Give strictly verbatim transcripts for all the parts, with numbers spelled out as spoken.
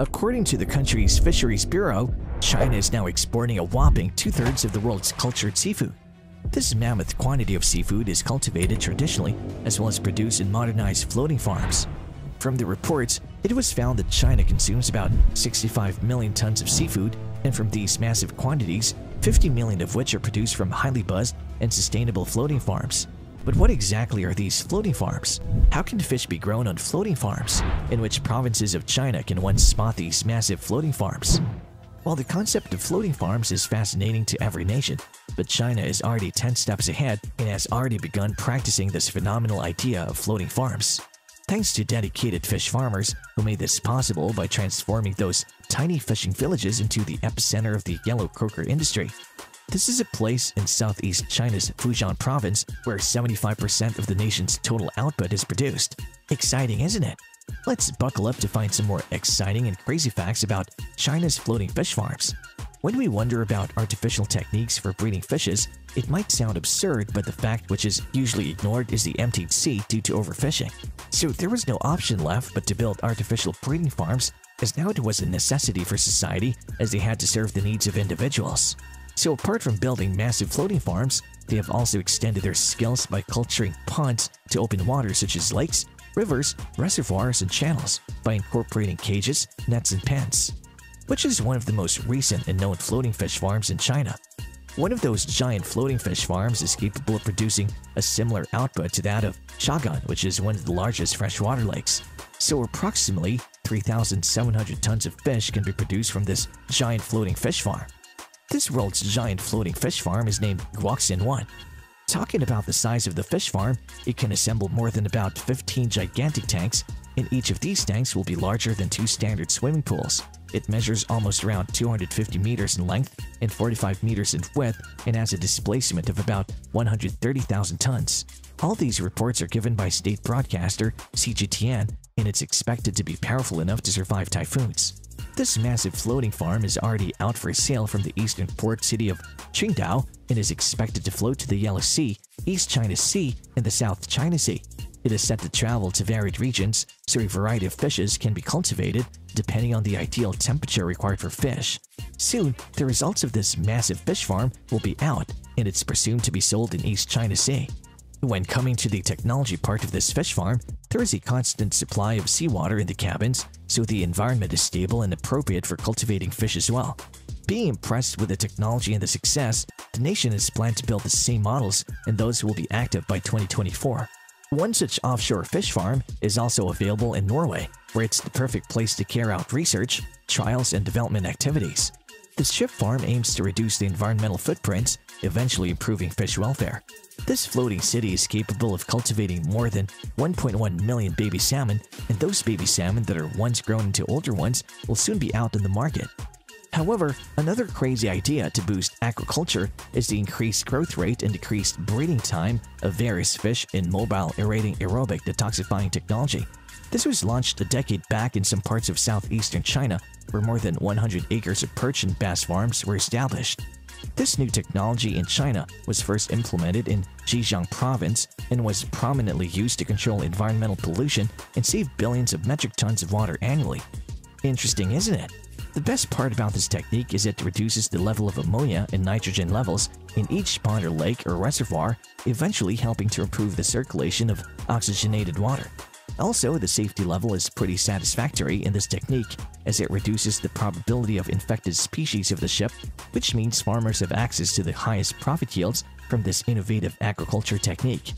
According to the country's Fisheries Bureau, China is now exporting a whopping two-thirds of the world's cultured seafood. This mammoth quantity of seafood is cultivated traditionally as well as produced in modernized floating farms. From the reports, it was found that China consumes about sixty-five million tons of seafood, and from these massive quantities, fifty million of which are produced from highly buzzed and sustainable floating farms. But what exactly are these floating farms? How can fish be grown on floating farms? In which provinces of China can one spot these massive floating farms? While the concept of floating farms is fascinating to every nation, but China is already ten steps ahead and has already begun practicing this phenomenal idea of floating farms. Thanks to dedicated fish farmers who made this possible by transforming those tiny fishing villages into the epicenter of the yellow croaker industry. This is a place in southeast China's Fujian province where seventy-five percent of the nation's total output is produced. Exciting, isn't it? Let's buckle up to find some more exciting and crazy facts about China's floating fish farms. When we wonder about artificial techniques for breeding fishes, it might sound absurd, but the fact which is usually ignored is the emptied sea due to overfishing. So there was no option left but to build artificial breeding farms, as now it was a necessity for society as they had to serve the needs of individuals. So apart from building massive floating farms, they have also extended their skills by culturing ponds to open water such as lakes, rivers, reservoirs, and channels by incorporating cages, nets, and pens, which is one of the most recent and known floating fish farms in China. One of those giant floating fish farms is capable of producing a similar output to that of Shagun, which is one of the largest freshwater lakes. So approximately three thousand seven hundred tons of fish can be produced from this giant floating fish farm. This world's giant floating fish farm is named Guoxin one. Talking about the size of the fish farm, it can assemble more than about fifteen gigantic tanks, and each of these tanks will be larger than two standard swimming pools. It measures almost around two hundred fifty meters in length and forty-five meters in width and has a displacement of about one hundred thirty thousand tons. All these reports are given by state broadcaster C G T N, and it's expected to be powerful enough to survive typhoons. This massive floating farm is already out for sale from the eastern port city of Qingdao and is expected to float to the Yellow Sea, East China Sea, and the South China Sea. It is set to travel to varied regions, so a variety of fishes can be cultivated depending on the ideal temperature required for fish. Soon, the results of this massive fish farm will be out, and it's presumed to be sold in East China Sea. When coming to the technology part of this fish farm, there is a constant supply of seawater in the cabins, so the environment is stable and appropriate for cultivating fish as well. Being impressed with the technology and the success, the nation is planned to build the same models, and those will be active by twenty twenty-four. One such offshore fish farm is also available in Norway, where it's the perfect place to carry out research, trials, and development activities. The ship farm aims to reduce the environmental footprints, eventually improving fish welfare. This floating city is capable of cultivating more than one point one million baby salmon, and those baby salmon that are once grown into older ones will soon be out in the market. However, another crazy idea to boost aquaculture is the increased growth rate and decreased breeding time of various fish in mobile aerating aerobic detoxifying technology. This was launched a decade back in some parts of southeastern China, where more than one hundred acres of perch and bass farms were established. This new technology in China was first implemented in Zhejiang province and was prominently used to control environmental pollution and save billions of metric tons of water annually. Interesting, isn't it? The best part about this technique is it reduces the level of ammonia and nitrogen levels in each pond or lake or reservoir, eventually helping to improve the circulation of oxygenated water. Also, the safety level is pretty satisfactory in this technique as it reduces the probability of infected species of the ship, which means farmers have access to the highest profit yields from this innovative aquaculture technique.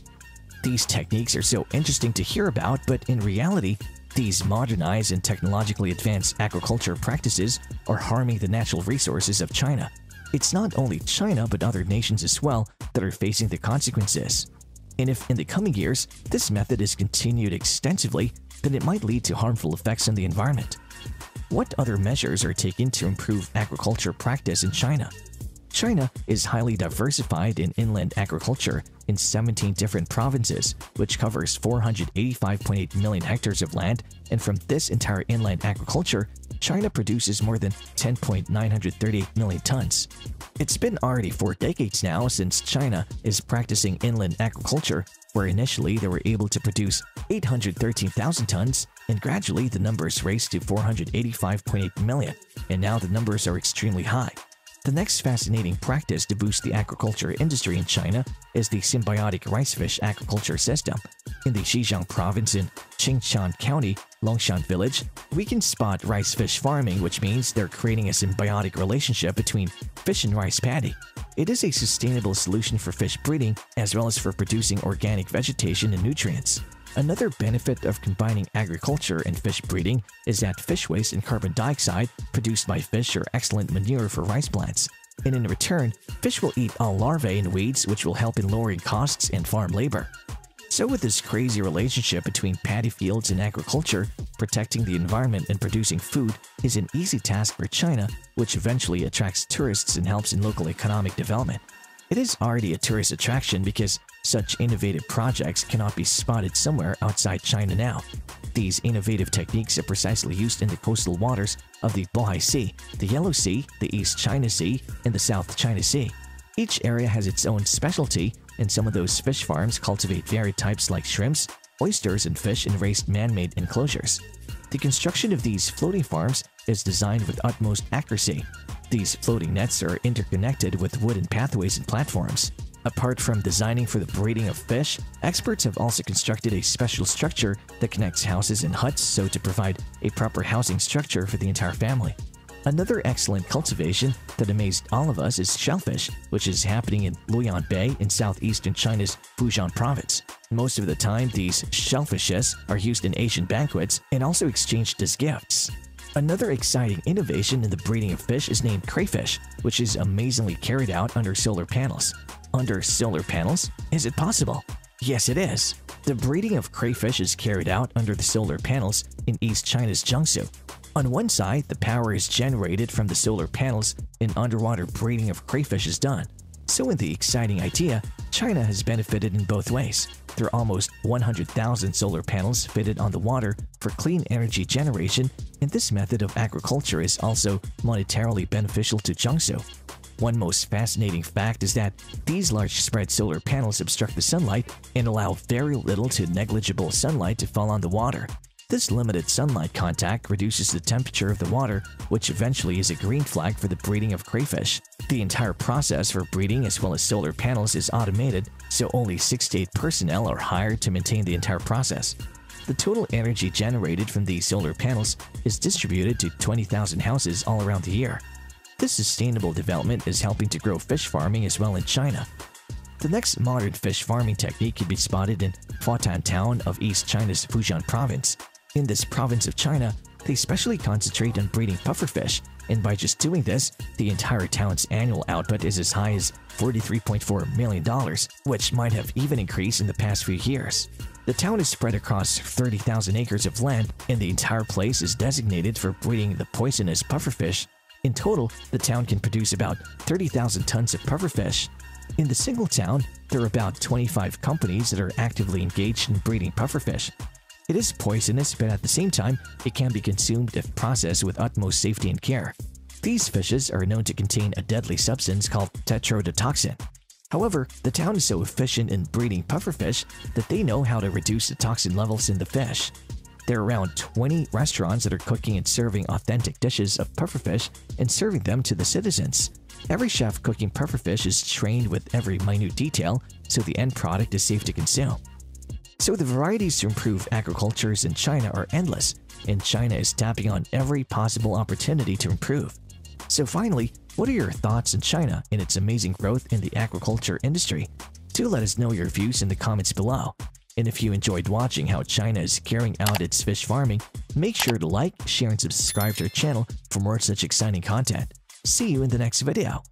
These techniques are so interesting to hear about, but in reality, these modernized and technologically advanced aquaculture practices are harming the natural resources of China. It's not only China but other nations as well that are facing the consequences. And if in the coming years this method is continued extensively, then it might lead to harmful effects on the environment. What other measures are taken to improve aquaculture practice in China? China is highly diversified in inland agriculture in seventeen different provinces, which covers four hundred eighty-five point eight million hectares of land, and from this entire inland agriculture, China produces more than ten point nine three eight million tons. It's been already four decades now since China is practicing inland agriculture, where initially they were able to produce eight hundred thirteen thousand tons, and gradually the numbers raised to four hundred eighty-five point eight million, and now the numbers are extremely high. The next fascinating practice to boost the agriculture industry in China is the symbiotic rice-fish agriculture system. In the Xizang province in Qingshan County, Longshan Village, we can spot rice-fish farming, which means they're creating a symbiotic relationship between fish and rice paddy. It is a sustainable solution for fish breeding as well as for producing organic vegetation and nutrients. Another benefit of combining agriculture and fish breeding is that fish waste and carbon dioxide produced by fish are excellent manure for rice plants. And in return, fish will eat all larvae and weeds, which will help in lowering costs and farm labor. So with this crazy relationship between paddy fields and agriculture, protecting the environment and producing food is an easy task for China, which eventually attracts tourists and helps in local economic development. It is already a tourist attraction because such innovative projects cannot be spotted somewhere outside China now. These innovative techniques are precisely used in the coastal waters of the Bohai Sea, the Yellow Sea, the East China Sea, and the South China Sea. Each area has its own specialty, and some of those fish farms cultivate varied types like shrimps, oysters, and fish in raised man-made enclosures. The construction of these floating farms is designed with utmost accuracy. These floating nets are interconnected with wooden pathways and platforms. Apart from designing for the breeding of fish, experts have also constructed a special structure that connects houses and huts so to provide a proper housing structure for the entire family. Another excellent cultivation that amazed all of us is shellfish, which is happening in Luyan Bay in southeastern China's Fujian province. Most of the time, these shellfishes are used in Asian banquets and also exchanged as gifts. Another exciting innovation in the breeding of fish is named crayfish, which is amazingly carried out under solar panels. Under solar panels? Is it possible? Yes, it is. The breeding of crayfish is carried out under the solar panels in East China's Jiangsu. On one side, the power is generated from the solar panels and underwater breeding of crayfish is done. So in the exciting idea, China has benefited in both ways. There are almost one hundred thousand solar panels fitted on the water for clean energy generation, and this method of agriculture is also monetarily beneficial to Jiangsu. One most fascinating fact is that these large-spread solar panels obstruct the sunlight and allow very little to negligible sunlight to fall on the water. This limited sunlight contact reduces the temperature of the water, which eventually is a green flag for the breeding of crayfish. The entire process for breeding as well as solar panels is automated, so only six to eight personnel are hired to maintain the entire process. The total energy generated from these solar panels is distributed to twenty thousand houses all around the year. This sustainable development is helping to grow fish farming as well in China. The next modern fish farming technique can be spotted in Fuotan Town of East China's Fujian province. In this province of China, they specially concentrate on breeding pufferfish, and by just doing this, the entire town's annual output is as high as forty-three point four million dollars, which might have even increased in the past few years. The town is spread across thirty thousand acres of land, and the entire place is designated for breeding the poisonous pufferfish. In total, the town can produce about thirty thousand tons of pufferfish. In the single town, there are about twenty-five companies that are actively engaged in breeding pufferfish. It is poisonous, but at the same time, it can be consumed if processed with utmost safety and care. These fishes are known to contain a deadly substance called tetrodotoxin. However, the town is so efficient in breeding pufferfish that they know how to reduce the toxin levels in the fish. There are around twenty restaurants that are cooking and serving authentic dishes of pufferfish and serving them to the citizens. Every chef cooking pufferfish is trained with every minute detail, so the end product is safe to consume. So the varieties to improve agricultures in China are endless, and China is tapping on every possible opportunity to improve. So finally, what are your thoughts on China and its amazing growth in the agriculture industry? Do let us know your views in the comments below. And if you enjoyed watching how China is carrying out its fish farming, make sure to like, share, and subscribe to our channel for more such exciting content. See you in the next video.